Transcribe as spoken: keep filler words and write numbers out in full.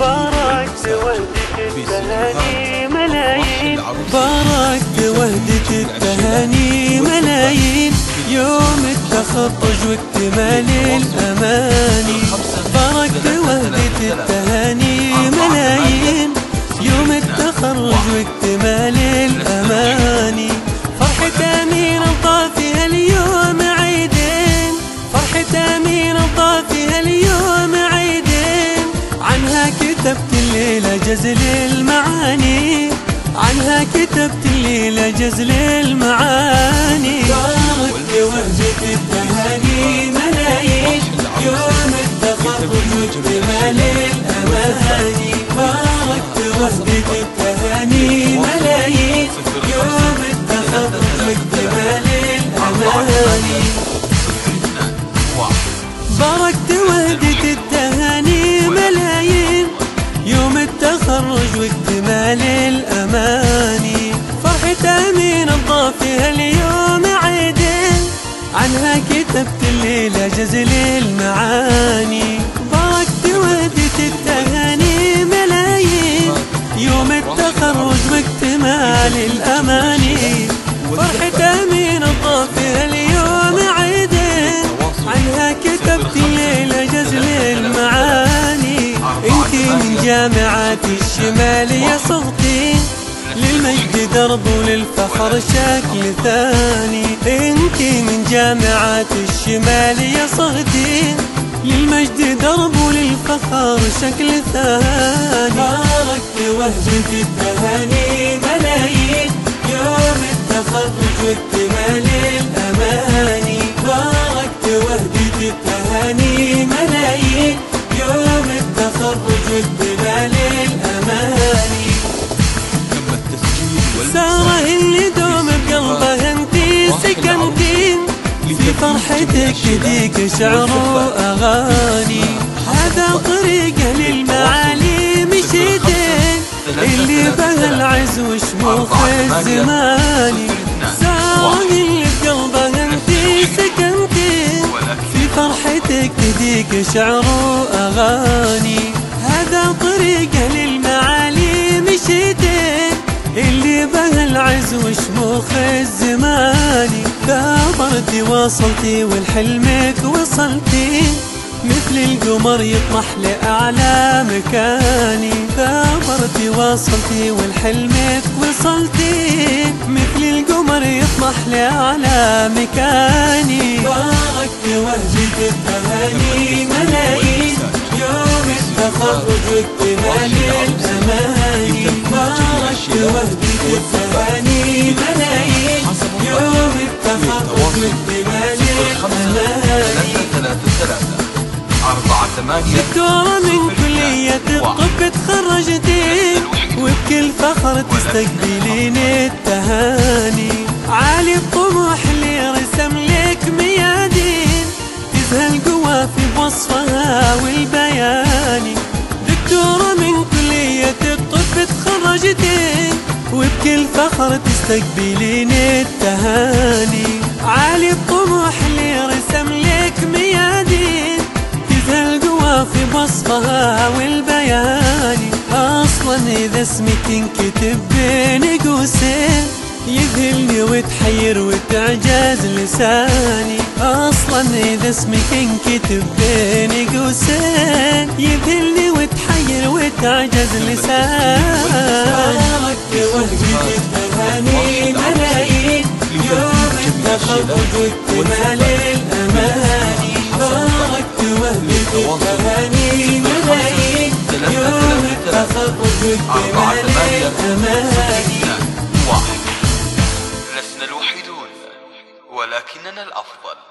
باركت وهدت التهاني ملايين، باركت وهدت التهاني ملايين، يوم التخرج واكتمال الاماني، باركت وهدت التهاني ملايين، يوم التخرج واكتمال الاماني، فرحة امير القافي كتبت الليلة جزل المعاني، عنها كتبت الليلة جزل المعاني، باركت وهدت التهاني ملايين، يوم التخرج واكتمال الأماني، باركت وهدت التهاني ملايين، يوم التخرج واكتمال الأماني، باركت وهدت التهاني ملايين، يوم التخرج واكتمال الأماني، فرحة أمين الضافي هاليوم عيدين، عنها كتبت الليلة جزل المعاني، باركت وهدت التهاني ملايين، يوم التخرج واكتمال الأماني، فرحة أمين الضافي هاليوم عيدين، عنها كتبت الليلة جزل المعاني، انتي من جامعة الشمال يا صغتي، للمجد درب وللفخر شكل ثاني، انتي من جامعة الشمال يا صغتي، للمجد درب وللفخر شكل ثاني، باركت وهدت التهاني ملايين، يوم التخرج واكتمال الأماني، باركت وهدت التهاني ملايين، يوم التخرج واكتمال الأماني، ساره اللي دوم بقلبها انتي سكنتي، في فرحتك ديك شعر وأغاني، هذا طريقه للمعالي مشيتين، اللي بها العز وشموخ الزماني، ساره اللي بقلبها انتي سكنتي، في فرحتك تديك شعر وأغاني، هذا طريقه للمعالي مشيتين، اللي بها العز وشموخ الزماني، ثابرتي واصلتي والحلمك وصلتي، مثل القمر يطمح لأعلى مكاني، ثابرتي واصلتي والحلمك وصلتي، مثل القمر يطمح لأعلى مكاني، باركت وهدت التهاني ملايين، يوم التخرج واكتمال الأماني، باركت وهدت التهاني ملايين، يوم التخرج واكتمال الأماني، دكتورة من كلية الطب تخرجتي، وبكل فخر تستقبلين التهاني، عالي الطموح اللي رسم لك ميادين، تزهى قوافي بوصفها والبياني، دكتورة من كلية الطب تخرجتي، وبكل فخر تستقبلين التهاني، عالي الطموح اللي رسم لك ميادين، في بصفها والبياني، اصلا اذا اسمك انكتب بين قوسين، يذهلني وتحير وتعجز لساني، اصلا اذا اسمك انكتب بين قوسين، يذهلني وتحير وتعجز لساني، باركت وهدت التهاني ملايين، يوم التخرج واكتمال الاماني، باركت وهدت التهاني ملايين، يوم التخرج واكتمال الأماني، واحد لسنا الوحيدون ولكننا الأفضل.